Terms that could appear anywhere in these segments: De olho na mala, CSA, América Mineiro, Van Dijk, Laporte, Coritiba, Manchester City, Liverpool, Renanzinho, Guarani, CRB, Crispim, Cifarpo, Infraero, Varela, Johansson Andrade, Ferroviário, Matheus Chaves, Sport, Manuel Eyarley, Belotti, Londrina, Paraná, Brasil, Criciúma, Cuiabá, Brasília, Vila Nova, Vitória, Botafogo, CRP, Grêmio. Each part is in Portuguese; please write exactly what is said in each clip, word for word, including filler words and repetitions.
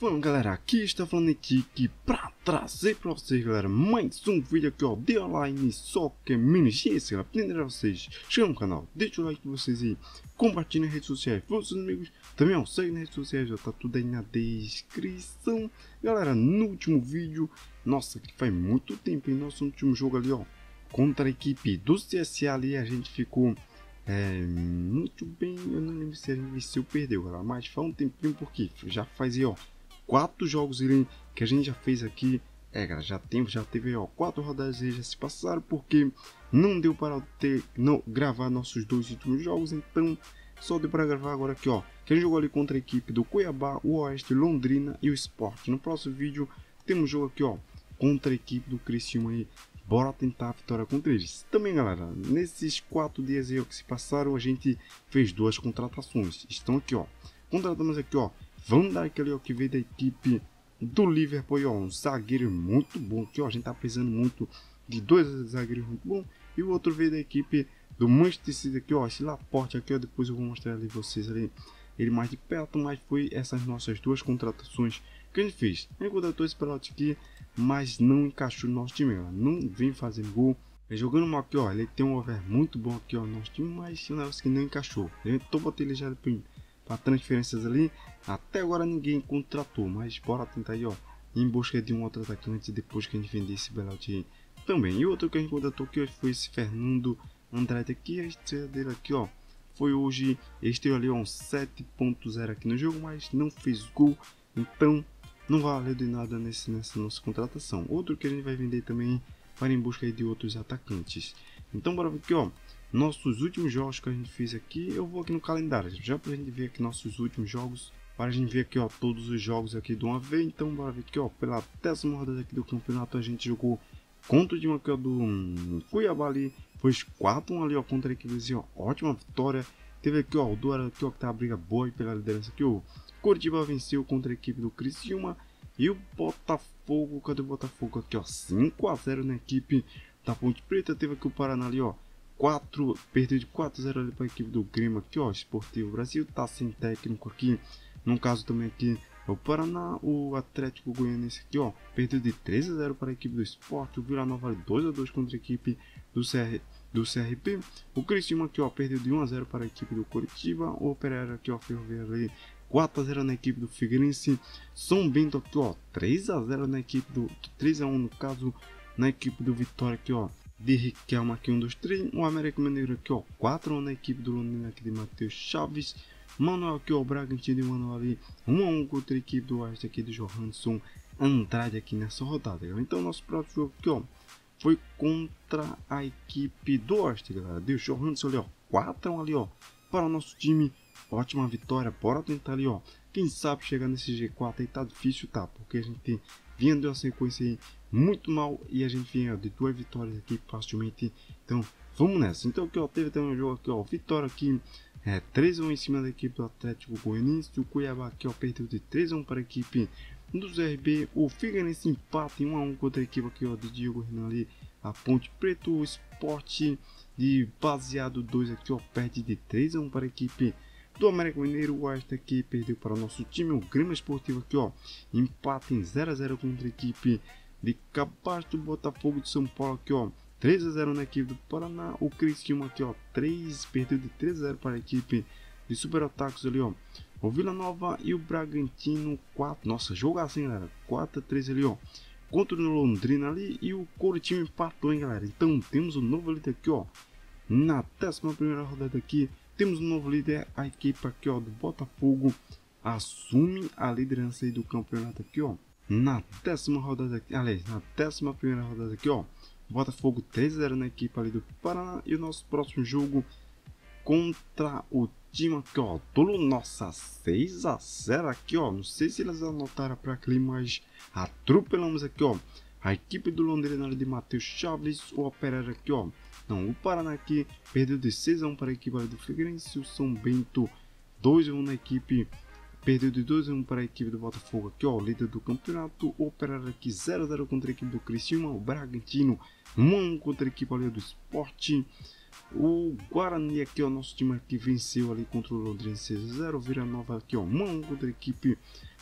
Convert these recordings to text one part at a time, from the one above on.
Bom, galera, aqui está falando aqui que pra trazer pra vocês, galera, mais um vídeo aqui, ó, de online, só que é menos ciência, galera. Primeiro vocês, chegam no canal, deixa o like de vocês aí, compartilhem nas redes sociais com os seus amigos, também, ó, segue nas redes sociais, já tá tudo aí na descrição. Galera, no último vídeo, nossa, que faz muito tempo, hein, nosso último jogo ali, ó, contra a equipe do C S A ali, a gente ficou, é, muito bem, eu não lembro se a gente venceu ou perdeu, galera, mas faz um tempinho, porque já fazia, ó, quatro jogos que a gente já fez aqui, é, galera, já tem, já teve, ó, quatro rodadas já se passaram, porque não deu para ter, não, gravar nossos dois últimos jogos, então só deu para gravar agora aqui, ó, que a gente jogou ali contra a equipe do Cuiabá, o Oeste, Londrina e o Sport. No próximo vídeo temos jogo aqui, ó, contra a equipe do Criciúma aí, bora tentar a vitória contra eles. Também, galera, nesses quatro dias aí, ó, que se passaram, a gente fez duas contratações, estão aqui, ó, contratamos aqui, ó, Van Dijk ali, ó, que veio da equipe do Liverpool, ó, um zagueiro muito bom, que ó, a gente tá precisando muito de dois zagueiros muito bons, e o outro veio da equipe do Manchester City aqui, ó, esse Laporte aqui, ó, depois eu vou mostrar ali vocês ali, ele mais de perto, mas foi essas nossas duas contratações que a gente fez. A gente contratou esse Belotti aqui, mas não encaixou no nosso time, ó, não vem fazendo gol, jogando mal aqui, ó, ele tem um over muito bom aqui, ó, no nosso time, mas o negócio que não encaixou, eu tô botando ele já depois para transferências ali, até agora ninguém contratou, mas bora tentar aí, ó, em busca de um outro atacante depois que a gente vender esse Belotti também. E outro que a gente contratou aqui hoje foi esse Fernando Andrade aqui, a estreia dele aqui, ó, foi hoje, ele estreou ali, ó, um sete ponto zero aqui no jogo, mas não fez gol, então não valeu de nada nesse, nessa nossa contratação. Outro que a gente vai vender também, para em busca aí de outros atacantes. Então bora ver aqui, ó, nossos últimos jogos que a gente fez aqui. Eu vou aqui no calendário, já pra gente ver aqui nossos últimos jogos, para a gente ver aqui, ó, todos os jogos aqui de uma vez. Então bora ver aqui, ó, pela décima rodada aqui do campeonato, a gente jogou contra o time aqui, ó, do um, Cuiabá ali, foi quatro a um ali, ó, contra a equipe, ó, ótima vitória. Teve aqui, ó, o Duara aqui, ó, que tá a briga boa pela liderança aqui, ó, Coritiba venceu contra a equipe do Criciúma, e o Botafogo, cadê o Botafogo aqui, ó, cinco a zero na equipe da Ponte Preta. Teve aqui o Paraná ali, ó, quatro, perdeu de quatro a zero ali para a equipe do Grêmio aqui, ó, Esportivo Brasil, tá sem técnico aqui, no caso também aqui é o Paraná. O Atlético Goianiense aqui, ó, perdeu de três a zero para a equipe do Sport. O Vila Nova dois a dois contra a equipe do, C R, do C R P, o Criciúma aqui, ó, perdeu de um a zero para a equipe do Coritiba. O Operário aqui, ó, Ferroviário ali, quatro a zero na equipe do Figueirense. São Bento aqui, ó, três a zero na equipe do, três a um no caso, na equipe do Vitória aqui, ó, de Riquelma aqui, um, dois, três, o América Mineiro aqui, ó, quatro a um na equipe do Londrina aqui de Matheus Chaves. Manuel aqui, ó, o Bragantino e o Manuel ali, um a um contra a equipe do Oeste aqui do Johansson Andrade aqui nessa rodada, galera. Então nosso próximo jogo aqui, ó, foi contra a equipe do Oeste, galera, deu Johansson ali, ó, quatro a um ali, ó, para o nosso time, ótima vitória. Bora tentar ali, ó, quem sabe chegar nesse G quatro aí, tá difícil, tá, porque a gente vinha de uma sequência aí muito mal, e a gente vinha de duas vitórias aqui facilmente, então vamos nessa. Então aqui, ó, teve também um jogo aqui, ó, Vitória aqui, é, três a um em cima da equipe do Atlético Goianiense. O Cuiabá aqui, ó, perdeu de três a um para a equipe do C R B. O Figueirense empata em um a um contra a equipe aqui, ó, de Diego Renan ali, a Ponte Preta. O Sport de Baseado dois aqui, ó, perde de três a um para a equipe do América Mineiro. O Oeste aqui perdeu para o nosso time. O Grêmio Esportivo aqui, ó, empata em zero a zero contra a equipe de Capaz. Do Botafogo de São Paulo aqui, ó, três a zero na equipe do Paraná. O Criciúma aqui, ó, três, perdeu de três a zero para a equipe de Superataques ali, ó, o Vila Nova. E o Bragantino quatro, nossa, jogo assim, galera, quatro a três ali, ó, contra o Londrina ali. E o Coritiba empatou, hein, galera. Então temos um novo líder aqui, ó, na décima primeira rodada aqui. Temos um novo líder, a equipe aqui, ó, do Botafogo assume a liderança aí do campeonato aqui, ó, na décima rodada aqui, aliás, na décima primeira rodada aqui, ó, Botafogo três a zero na equipe ali do Paraná. E o nosso próximo jogo contra o time aqui, ó, do, nossa, seis a zero aqui, ó, não sei se eles anotaram para aqui, mas atropelamos aqui, ó, a equipe do Londrina de Matheus Chaves. O Operário aqui, ó, não, o Paraná aqui perdeu de seis a um para a equipe do Figueirense. O São Bento dois a um na equipe Perdeu de dois a um para a equipe do Botafogo, que é o líder do campeonato. O Operário aqui zero a zero contra a equipe do Criciúma. O Bragantino um a um contra a equipe ali do Sport. O Guarani aqui, o nosso time que venceu ali contra o Londrina seis a zero. Vila Nova aqui, ó, um a um contra a equipe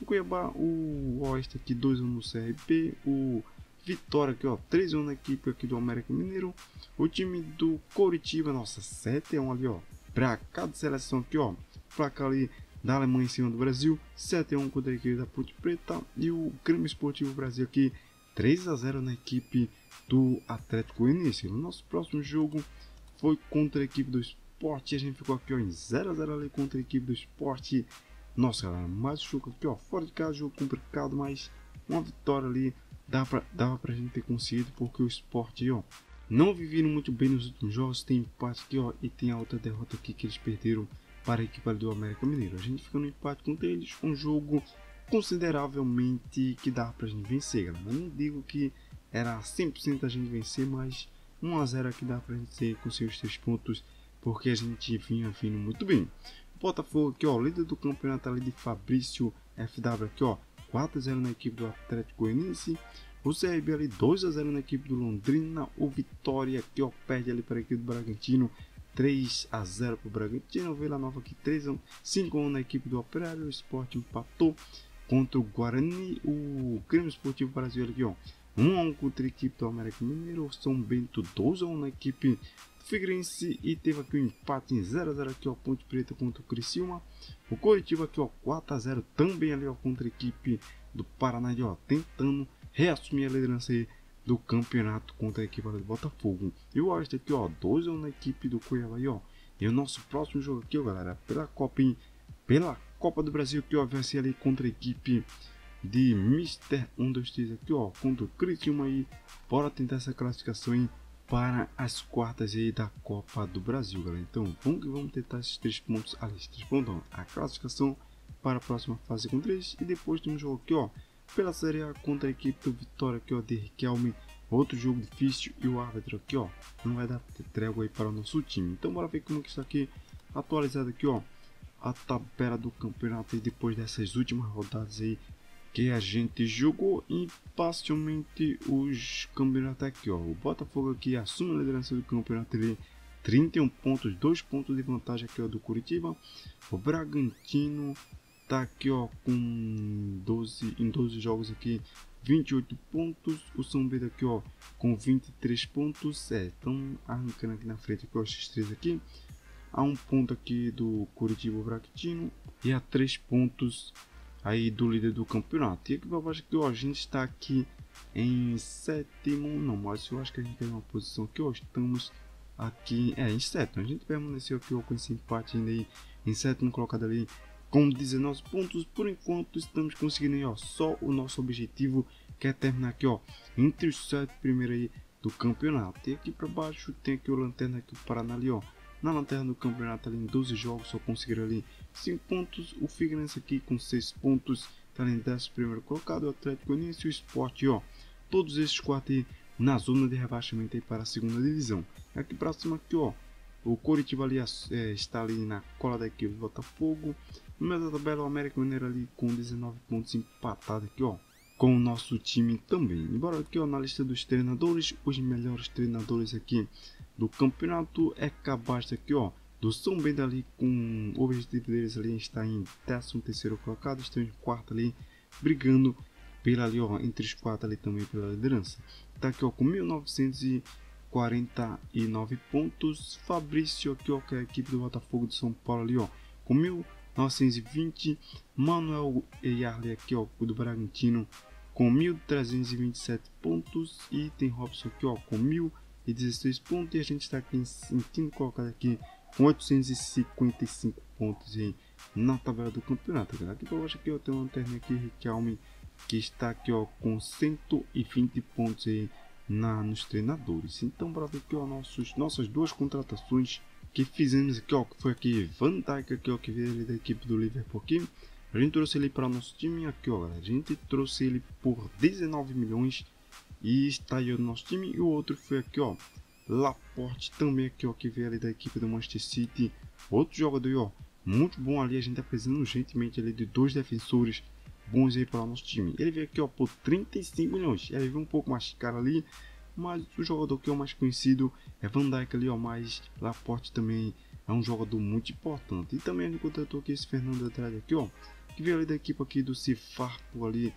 do Cuiabá. O Oeste aqui dois a um no C R B. O Vitória aqui, ó, três a um na equipe aqui do América Mineiro. O time do Coritiba, nossa, sete a um ali, ó, pra cada seleção aqui, ó, placar ali da Alemanha em cima do Brasil, sete a um contra a equipe da Ponte Preta. E o Grêmio Esportivo Brasil aqui, três a zero na equipe do Atlético Goianiense. No nosso próximo jogo foi contra a equipe do Sport, a gente ficou aqui, ó, em zero a zero ali contra a equipe do Sport. Nossa, galera, mais um jogo aqui, ó, fora de casa, jogo complicado, mas uma vitória ali dava pra, dava pra gente ter conseguido, porque o Sport, ó, não viveram muito bem nos últimos jogos. Tem empate aqui, ó, e tem a outra derrota aqui que eles perderam para a equipe do América Mineiro. A gente fica no empate contra eles, um jogo consideravelmente que dá pra gente vencer, galera. Eu não digo que era cem por cento a gente vencer, mas um a zero aqui dá pra gente conseguir os três pontos, porque a gente vinha vindo muito bem. O Botafogo aqui, ó, líder do campeonato ali de Fabrício F W aqui, ó, quatro a zero na equipe do Atlético Goianiense. O C R B ali dois a zero na equipe do Londrina. O Vitória aqui, ó, perde ali para a equipe do Bragantino, três a zero para o Bragantino. Vila Nova aqui cinco a um na equipe do Operário. O Sport empatou contra o Guarani. O Grêmio Esportivo Brasil aqui, ó, um a um contra a equipe do América Mineiro. O São Bento dois a um na equipe do Figueirense. E teve aqui um empate em zero a zero aqui, ó, Ponte Preta contra o Criciúma. O Coritiba aqui, ó, quatro a zero também ali, ó, contra a equipe do Paraná, ó, tentando reassumir a liderança aí do campeonato contra a equipe do Botafogo. E o Oeste aqui, ó, dois a um na equipe do Cuiabá, ó. E o nosso próximo jogo aqui, ó, galera, pela Copa, hein? Pela Copa do Brasil que, ó, vai ser ali contra a equipe de mister um dois três aqui, ó, contra o Criciúma aí. Bora tentar essa classificação, hein, para as quartas aí da Copa do Brasil, galera. Então, vamos que vamos tentar esses três pontos, ali, esses três pontos, a classificação para a próxima fase com três. E depois tem um jogo aqui, ó, pela Série A contra a equipe do Vitória aqui, ó, de Riquelme, outro jogo difícil, e o árbitro aqui, ó, não vai dar trégua aí para o nosso time. Então bora ver como que isso aqui atualizado aqui, ó, a tabela do campeonato e depois dessas últimas rodadas aí que a gente jogou. E facilmente os campeonatos aqui, ó, o Botafogo aqui assume a liderança do campeonato ali, trinta e um pontos, dois pontos de vantagem aqui, ó, do Coritiba. O Bragantino tá aqui, ó, com doze, em doze jogos aqui, vinte e oito pontos. O São Bento aqui, ó, com vinte e três pontos. É, estão arrancando aqui na frente, aqui, ó, esses três aqui. A um ponto aqui do Coritiba Bragantino e a três pontos aí do líder do campeonato. E aqui pra baixo aqui, ó, a gente está aqui em sétimo, não, mas eu acho que a gente tem uma posição aqui, ó, estamos aqui, é, em sétimo. A gente permaneceu aqui, ó, com esse empate ainda aí, em sétimo colocado ali, com dezenove pontos. Por enquanto estamos conseguindo aí, ó, só o nosso objetivo, que é terminar aqui, ó, entre os sete primeiros aí do campeonato. E aqui para baixo tem aqui o lanterna aqui, o Paraná ali, ó, na lanterna do campeonato ali, em doze jogos só conseguiram ali cinco pontos. O Figueirense aqui com seis pontos, tá ali em décimo primeiro colocado. O Atlético Goianiense e o Sport, ó, todos esses quatro aí na zona de rebaixamento aí para a segunda divisão. Aqui para cima aqui, ó, o Coritiba ali, é, está ali na cola da equipe do Botafogo. No meio da tabela, o América Mineiro ali com dezenove pontos, empatado aqui, ó, com o nosso time também. Embora aqui, ó, na lista dos treinadores, os melhores treinadores aqui do campeonato é capaz aqui, ó, do São Bento ali, com o objetivo deles ali está em décimo terceiro colocado, estão em quarto ali, brigando pela ali, ó, entre os quatro ali também pela liderança. Tá aqui, ó, com mil novecentos e quarenta e nove pontos. Fabrício aqui, ó, que é a equipe do Botafogo de São Paulo ali, ó, com mil novecentos e vinte. Manuel Eyarley aqui, ó, do Bragantino, com mil trezentos e vinte e sete pontos. E tem Robson aqui, ó, com mil e dezesseis pontos. E a gente está aqui em quinto colocado aqui com oitocentos e cinquenta e cinco pontos aí na tabela do campeonato, galera. Aqui para baixo aqui, ó, tem uma lanterna aqui, Riquelme, que está aqui, ó, com cento e vinte pontos aí Na, nos treinadores. Então bora ver aqui, ó, nossos, nossas duas contratações que fizemos aqui, ó, que foi aqui Van Dijk aqui, ó, que veio ali da equipe do Liverpool aqui. A gente trouxe ele para o nosso time aqui, ó, galera. A gente trouxe ele por dezenove milhões e está aí no nosso time. E o outro foi aqui, ó, Laporte também aqui, ó, que veio ali da equipe do Manchester City, outro jogador, ó, muito bom ali. A gente tá precisando urgentemente ali de dois defensores bons aí para o nosso time. Ele veio aqui, ó, por trinta e cinco milhões. Ele veio um pouco mais caro ali, mas o jogador que é o mais conhecido é Van Dijk ali, ó, mas Laporte também é um jogador muito importante. E também a gente contratou aqui esse Fernando Andrade aqui, ó, que veio ali da equipa aqui do Cifarpo ali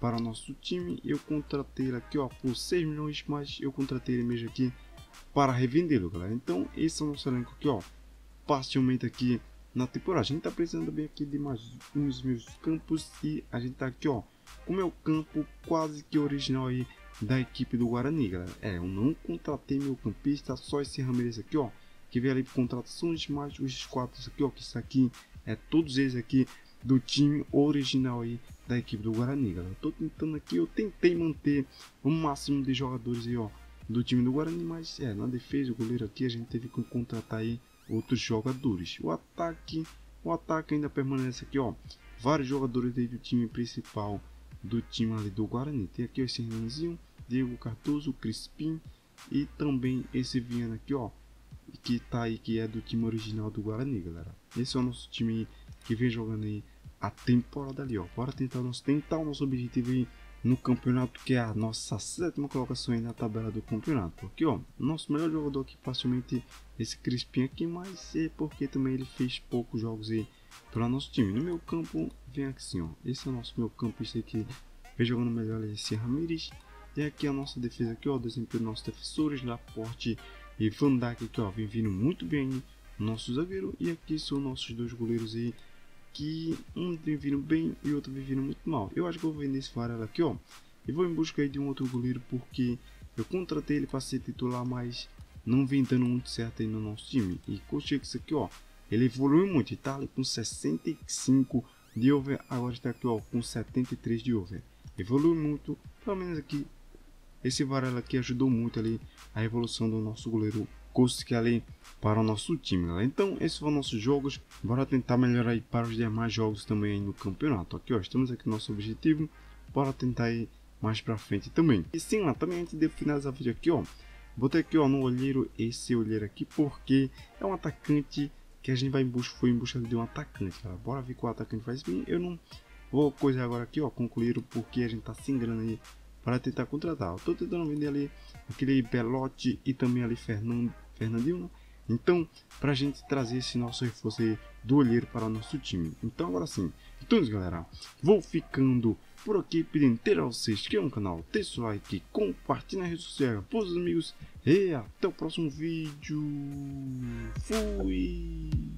para o nosso time. Eu contratei ele aqui, ó, por seis milhões, mas eu contratei ele mesmo aqui para revendê-lo, galera. Então esse é o nosso elenco aqui, ó, parcialmente aqui na temporada. A gente tá precisando bem aqui de mais uns meus campos, e a gente tá aqui, ó, com o meu campo quase que original aí da equipe do Guarani, galera. É, eu não contratei meu campista, só esse Ramires aqui, ó, que veio ali por contratações, mais os quatro aqui, ó, que isso aqui é todos eles aqui do time original aí da equipe do Guarani, galera. Eu tô tentando aqui, eu tentei manter o máximo de jogadores aí, ó, do time do Guarani, mas é, na defesa, o goleiro aqui, a gente teve que contratar aí outros jogadores. O ataque, o ataque ainda permanece aqui, ó, vários jogadores aí do time principal do time ali do Guarani. Tem aqui esse Renanzinho, Diego Cardoso, Crispim e também esse Viana aqui, ó, que tá aí, que é do time original do Guarani, galera. Esse é o nosso time que vem jogando aí a temporada ali, ó. Bora tentar o nosso, tentar o nosso objetivo aí no campeonato, que é a nossa sétima colocação aí na tabela do campeonato. Aqui, ó, nosso melhor jogador aqui facilmente esse Crispim aqui, mas é porque também ele fez poucos jogos aí para nosso time. No meu campo vem aqui sim, ó, esse é o nosso meu campista aqui, vem jogando melhor ali, esse Ramires. E aqui a nossa defesa aqui, ó, desempenho dos nossos defensores, Laporte e Van Dijk aqui, ó, vem vindo muito bem aí, nosso zagueiro. E aqui são nossos dois goleiros aí, que um vem vindo bem e outro vem vindo muito mal. Eu acho que eu vou vender esse Varela aqui, ó, e vou em busca aí de um outro goleiro, porque eu contratei ele para ser titular, mas não vem dando muito certo aí no nosso time. E curti isso aqui, ó, ele evoluiu muito, tá ali com sessenta e cinco de over, agora está aqui, ó, com setenta e três de over. Evoluiu muito, pelo menos aqui esse Varela aqui ajudou muito ali a evolução do nosso goleiro que ali para o nosso time, galera. Então esses foram nossos jogos. Bora tentar melhorar aí para os demais jogos também aí no campeonato. Aqui, ó, estamos aqui no nosso objetivo. Bora tentar aí mais para frente também. E sim, lá também antes de finalizar o vídeo aqui, ó, botei aqui, ó, no olheiro esse olheiro aqui, porque é um atacante que a gente vai em busca, foi em busca de um atacante, galera. Bora ver qual atacante faz bem. Eu não vou coisa agora aqui, ó, concluir, porque a gente tá sem grana aí para tentar contratar. Eu tô tentando vender ali aquele Belotti e também ali Fernando Fernandinho, então, para a gente trazer esse nosso reforço aí do olheiro para o nosso time. Então agora sim, então galera, vou ficando por aqui, pedindo ter a vocês que é um canal, deixa o like, compartilha na rede social com os amigos, e até o próximo vídeo. Fui!